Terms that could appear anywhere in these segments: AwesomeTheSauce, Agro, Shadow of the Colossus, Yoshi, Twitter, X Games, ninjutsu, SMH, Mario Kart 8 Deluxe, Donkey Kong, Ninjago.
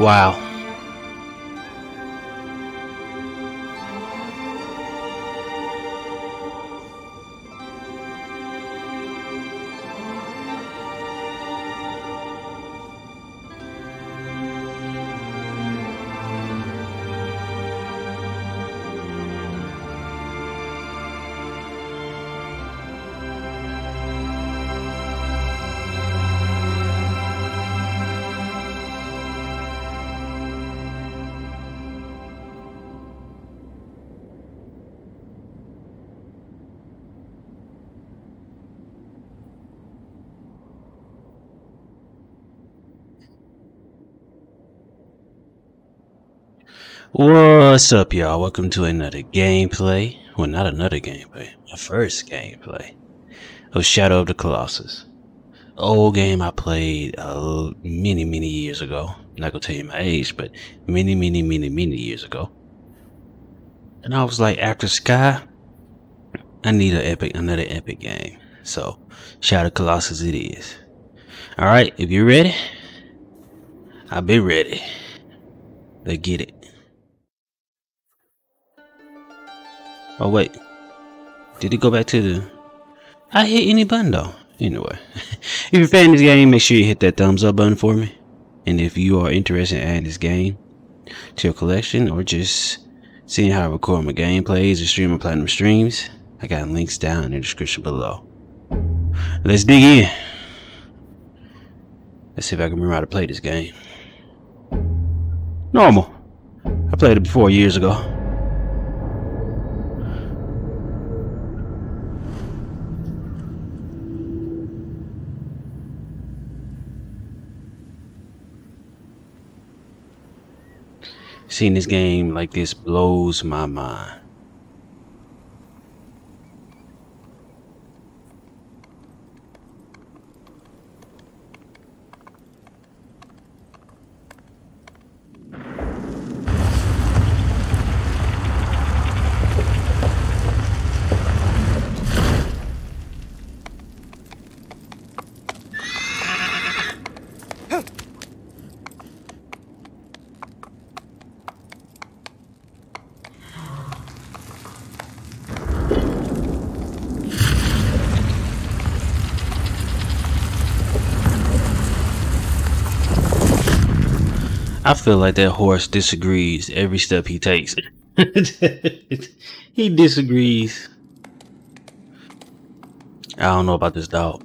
Wow. What's up, y'all? Welcome to another gameplay. Well, not another gameplay. My first gameplay of Shadow of the Colossus. Old game I played many years ago. I'm not gonna tell you my age, but many years ago. And I was like, after Sky, I need another epic game. So, Shadow of the Colossus it is. All right, if you're ready, I've been ready. Let's get it. Oh wait, did it go back to the... I hit any button though. Anyway, if you're playing this game, make sure you hit that thumbs up button for me. And if you are interested in adding this game to your collection or just seeing how I record my gameplays or stream my platinum streams, I got links down in the description below. Let's dig in. Let's see if I can remember how to play this game. Normal. I played it before years ago. Seeing this game like this blows my mind. I feel like that horse disagrees every step he takes. He disagrees. I don't know about this dog.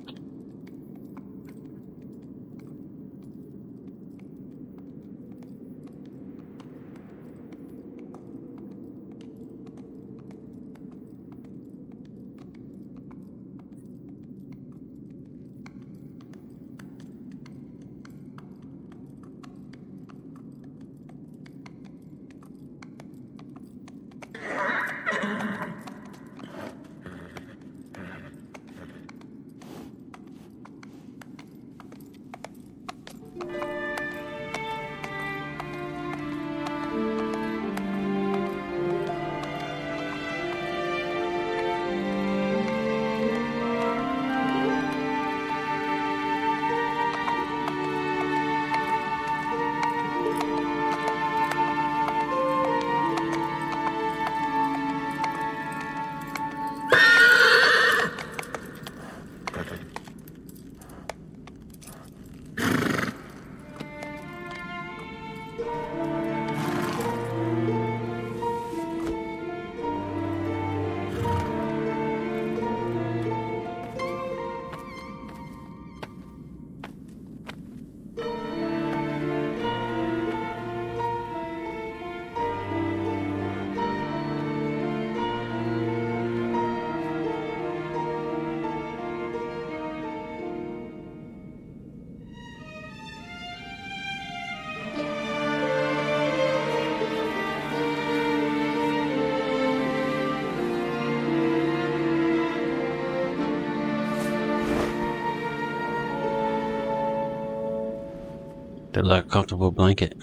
Like a comfortable blanket.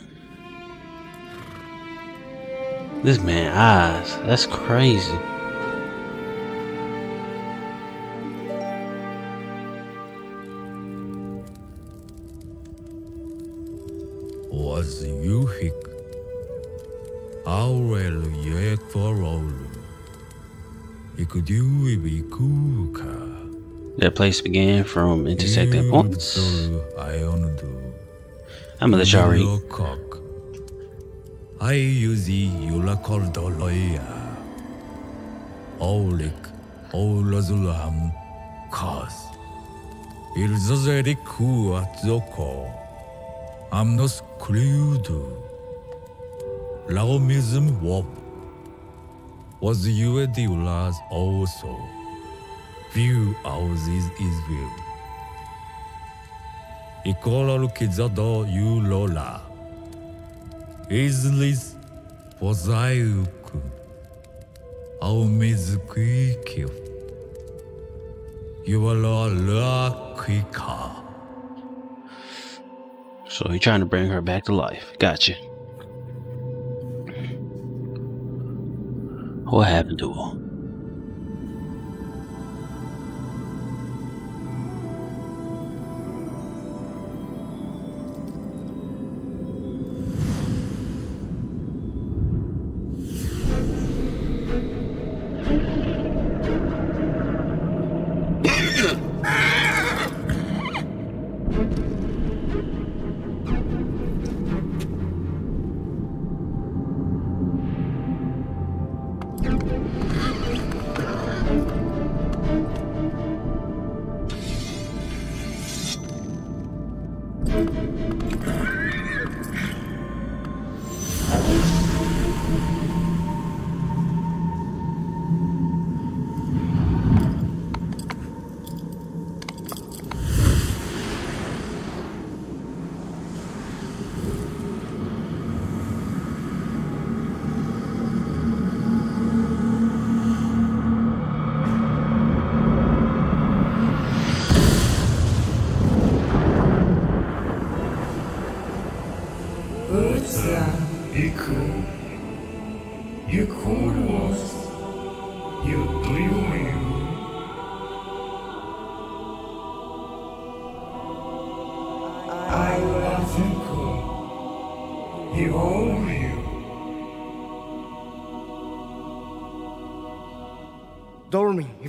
This man eyes, that's crazy. Was you hick? Aurel yek for all. That place began from intersecting points. I'm gonna shower you. I use the Yulakordoloya. Olik, Olazulam, Kaz. Ilzazeriku at Zoko. Amnos Kludu. Laomism Wop. Was you at the Ulas also? Few houses is will. Ikolol Kizado you Lola. Islis Pozaiuku. Aumizukikil. You are lucky. So he's trying to bring her back to life. Gotcha. What happened to her?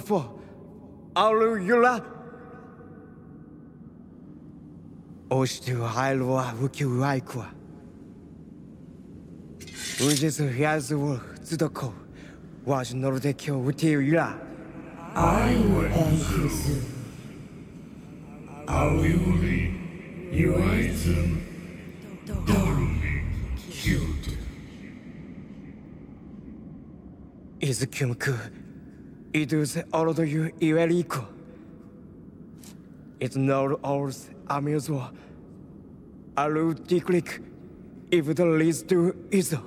For Aulula Ostu Hailwa Wukiwaikwa Ujis Hiazu Tsudoko was Nordekyo Wutiula. I will answer you. I will be your item. Dormi killed. Izukimku. It is all of you, Iweriko. It's not all amusement. I will declick if it leads to Izo.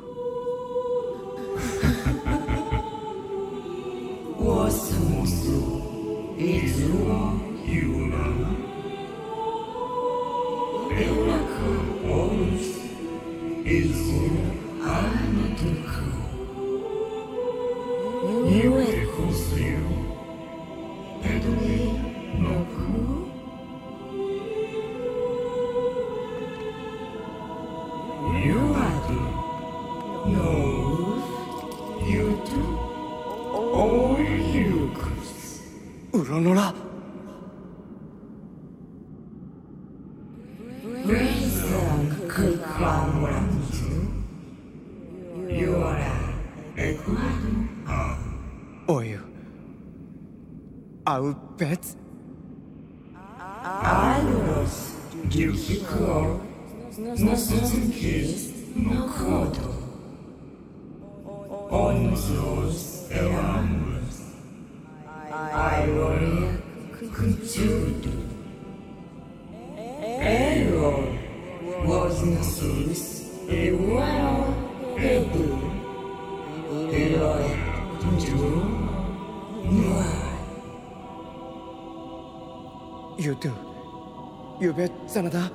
Sanada.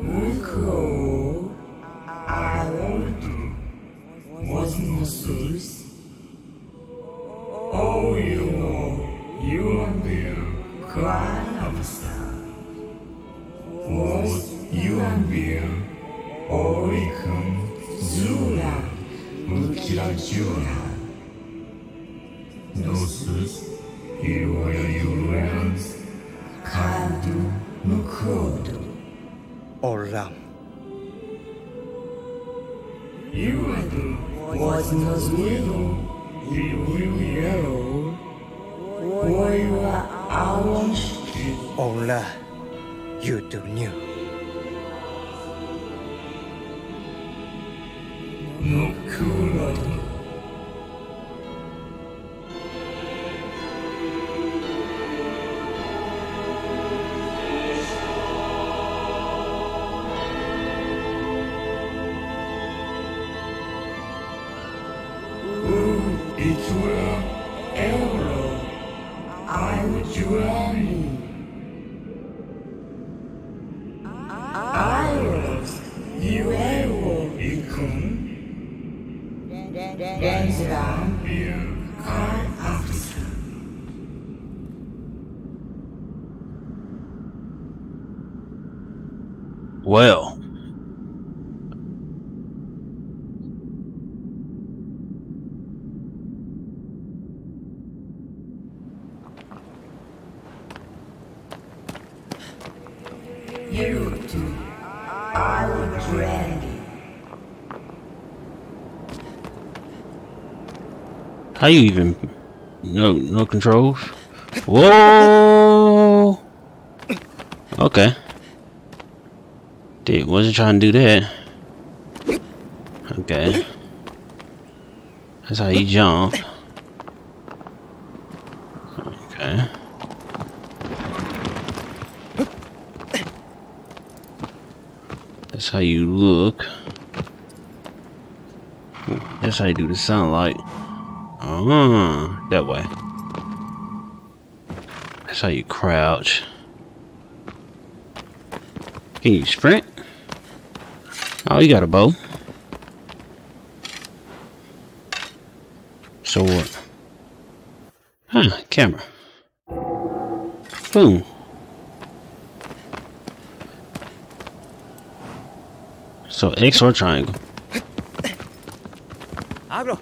Muko, I was no source. Oh, you know, you are there, cry of star. Was you are there, Oricon, Zula, Mukila Jura. No source, you are your realms. Can't no code. Oram. You was no willow, the will yellow. Why you are our shit? Ola, you do new. No cool. Well, you too. I would ready. How you even? No controls. Whoa. Okay. Dude, wasn't trying to do that. Okay. That's how you jump. Okay. That's how you look. That's how you do the sunlight. Ah, that way. That's how you crouch. Can you sprint? Oh, you got a bow. So what? Huh, camera. Boom. So X or triangle. Agro.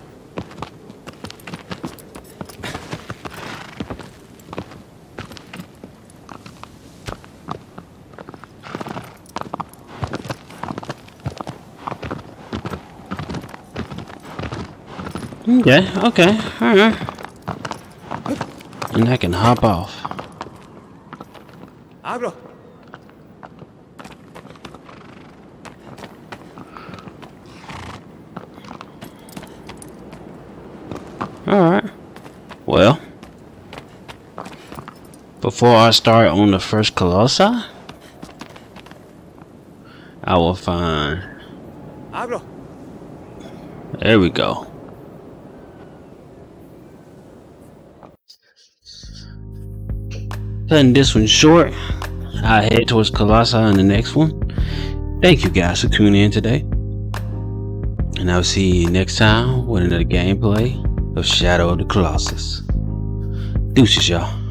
Yeah, okay, alright. And I can hop off. Agro. Alright. Well, before I start on the first Colossi, I will find Agro. There we go. Cutting this one short, I head towards Colossi on the next one. Thank you guys for tuning in today, and I'll see you next time with another gameplay of Shadow of the Colossus. Deuces, y'all.